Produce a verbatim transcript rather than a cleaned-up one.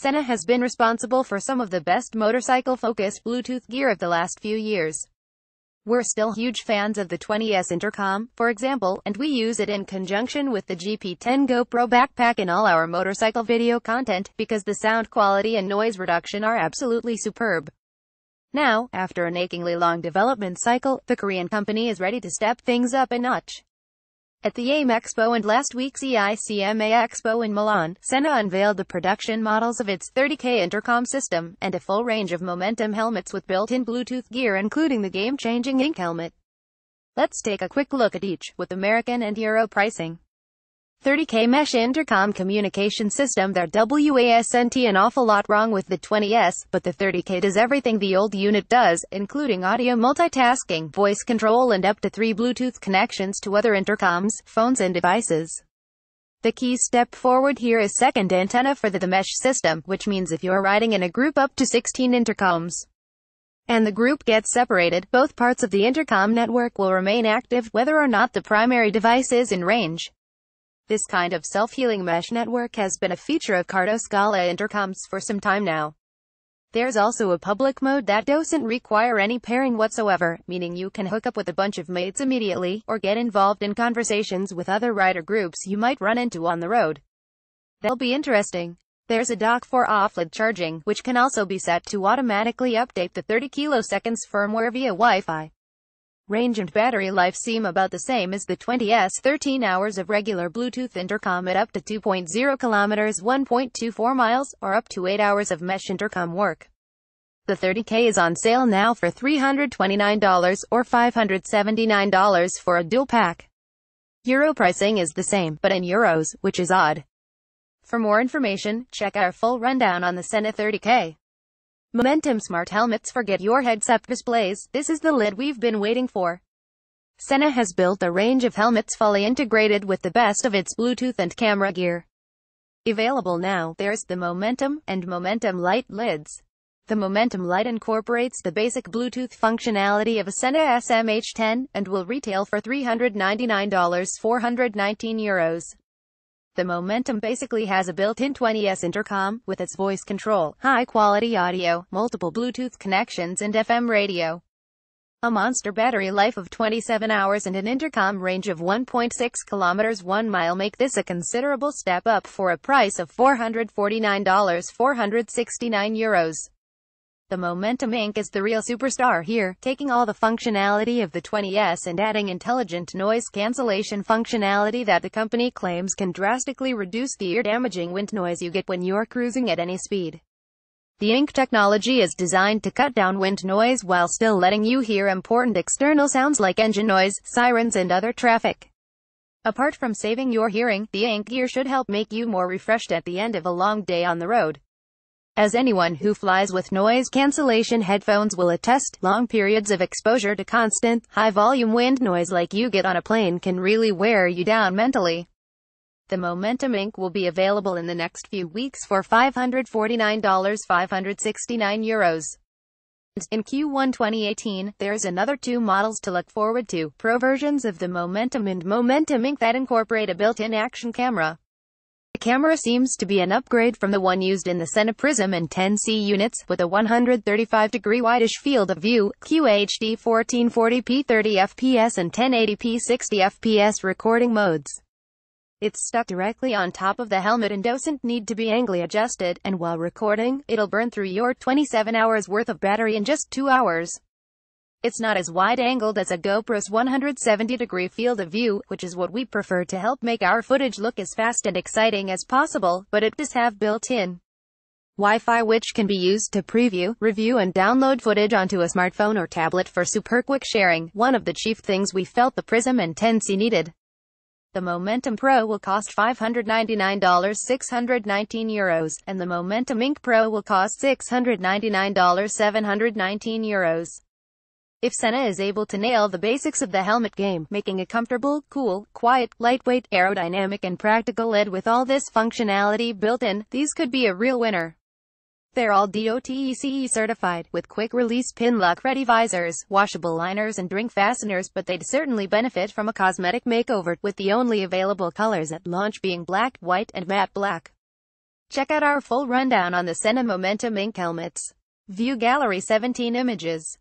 Sena has been responsible for some of the best motorcycle-focused Bluetooth gear of the last few years. We're still huge fans of the twenty S intercom, for example, and we use it in conjunction with the G P ten GoPro backpack in all our motorcycle video content, because the sound quality and noise reduction are absolutely superb. Now, after an achingly long development cycle, the Korean company is ready to step things up a notch. At the AIM Expo and last week's E I C M A Expo in Milan, Sena unveiled the production models of its thirty K intercom system, and a full range of Momentum helmets with built-in Bluetooth gear including the game-changing Ink helmet. Let's take a quick look at each, with American and Euro pricing. thirty K Mesh Intercom Communication System. There wasn't an awful lot wrong with the twenty S, but the thirty K does everything the old unit does, including audio multitasking, voice control and up to three Bluetooth connections to other intercoms, phones and devices. The key step forward here is second antenna for the, the mesh system, which means if you're riding in a group up to sixteen intercoms, and the group gets separated, both parts of the intercom network will remain active, whether or not the primary device is in range. This kind of self-healing mesh network has been a feature of Cardo Scala intercoms for some time now. There's also a public mode that doesn't require any pairing whatsoever, meaning you can hook up with a bunch of mates immediately, or get involved in conversations with other rider groups you might run into on the road. That'll be interesting. There's a dock for offload charging, which can also be set to automatically update the thirty kiloseconds firmware via Wi-Fi. Range and battery life seem about the same as the twenty S, thirteen hours of regular Bluetooth intercom at up to two point zero kilometers, one point two four miles, or up to eight hours of mesh intercom work. The thirty K is on sale now for three hundred twenty-nine dollars or five hundred seventy-nine dollars for a dual pack. Euro pricing is the same, but in euros, which is odd. For more information, check our full rundown on the Sena thirty K. Momentum Smart Helmets. Forget your heads-up displays, this is the lid we've been waiting for. Sena has built a range of helmets fully integrated with the best of its Bluetooth and camera gear. Available now, there's the Momentum, and Momentum Lite lids. The Momentum Lite incorporates the basic Bluetooth functionality of a Sena S M H ten, and will retail for three hundred ninety-nine dollars, four hundred nineteen euros. The Momentum basically has a built-in twenty S intercom, with its voice control, high-quality audio, multiple Bluetooth connections and F M radio. A monster battery life of twenty-seven hours and an intercom range of one point six kilometers, one mile make this a considerable step up for a price of four hundred forty-nine dollars, four hundred sixty-nine euros. The Momentum Ink is the real superstar here, taking all the functionality of the twenty S and adding intelligent noise cancellation functionality that the company claims can drastically reduce the ear-damaging wind noise you get when you're cruising at any speed. The Ink technology is designed to cut down wind noise while still letting you hear important external sounds like engine noise, sirens and other traffic. Apart from saving your hearing, the Ink gear should help make you more refreshed at the end of a long day on the road. As anyone who flies with noise cancellation headphones will attest, long periods of exposure to constant, high-volume wind noise like you get on a plane can really wear you down mentally. The Momentum Ink will be available in the next few weeks for five hundred forty-nine dollars, five hundred sixty-nine euros. In Q one twenty eighteen, there's another two models to look forward to, pro versions of the Momentum and Momentum Ink that incorporate a built-in action camera. The camera seems to be an upgrade from the one used in the Cineprism and ten C units, with a one hundred thirty-five degree wide-ish field of view, Q H D fourteen forty p thirty F P S and ten eighty p sixty F P S recording modes. It's stuck directly on top of the helmet and doesn't need to be angly adjusted, and while recording, it'll burn through your twenty-seven hours worth of battery in just two hours. It's not as wide-angled as a GoPro's one hundred seventy degree field of view, which is what we prefer to help make our footage look as fast and exciting as possible, but it does have built-in Wi-Fi which can be used to preview, review and download footage onto a smartphone or tablet for super quick sharing, one of the chief things we felt the Prism and ten C needed. The Momentum Pro will cost five hundred ninety-nine dollars, six hundred nineteen euros, and the Momentum Ink Pro will cost six hundred ninety-nine dollars, seven hundred nineteen euros. If Sena is able to nail the basics of the helmet game, making a comfortable, cool, quiet, lightweight, aerodynamic and practical lid with all this functionality built in, these could be a real winner. They're all D O T E C E certified, with quick-release pinlock-ready visors, washable liners and ring fasteners, but they'd certainly benefit from a cosmetic makeover, with the only available colors at launch being black, white and matte black. Check out our full rundown on the Sena Momentum Inc helmets. View Gallery seventeen images.